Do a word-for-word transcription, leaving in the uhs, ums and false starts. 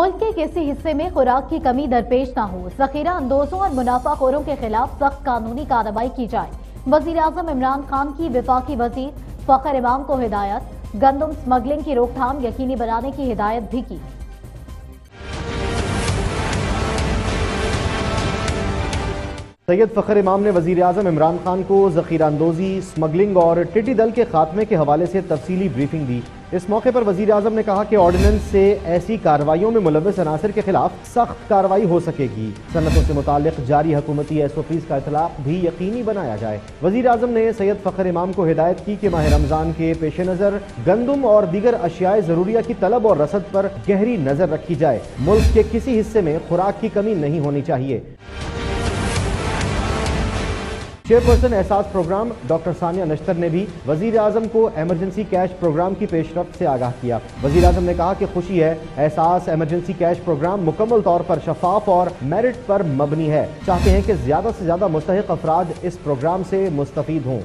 मुल्क के किसी हिस्से में खुराक की कमी दरपेश न हो, जखीरा अंदोजों और मुनाफाखोरों के खिलाफ सख्त कानूनी कार्रवाई की जाए। वजीर आजम इमरान खान की वफाकी वजीर फख्र इमाम को हिदायत, गंदम स्मगलिंग की रोकथाम यकीनी बनाने की हिदायत भी की। सैयद फख्र इमाम ने वजीर आजम इमरान खान को जखीरा अंदोजी, स्मगलिंग और टिड्डी दल के खात्मे के हवाले से तफसीली ब्रीफिंग दी। इस मौके पर वजीर आजम ने कहा कि ऑर्डिनेंस से ऐसी कार्रवाइयों में मुलव्वस अनासर के खिलाफ सख्त कार्रवाई हो सकेगी। सनतों से मुतालिक जारी हुकूमती एस ओ पीज़ का इतलाक़ भी यकीनी बनाया जाए। वजीर आजम ने सैयद फख्र इमाम को हिदायत की कि माह रमज़ान के पेश नज़र गंदम और दीगर अशियाए ज़रूरिया की तलब और रसद पर गहरी नज़र रखी जाए। मुल्क के किसी हिस्से में खुराक की कमी नहीं होनी चाहिए। चेयरपर्सन एहसास प्रोग्राम डॉक्टर सानिया नश्तर ने भी वजीर आजम को एमरजेंसी कैश प्रोग्राम की पेशरफ्त से आगाह किया। वजीर आजम ने कहा कि खुशी है, एहसास एमरजेंसी कैश प्रोग्राम मुकम्मल तौर पर शफाफ और मेरिट पर मबनी है। चाहते हैं कि ज्यादा से ज्यादा मुस्तहिक अफराद इस प्रोग्राम से मुस्तफीद हों।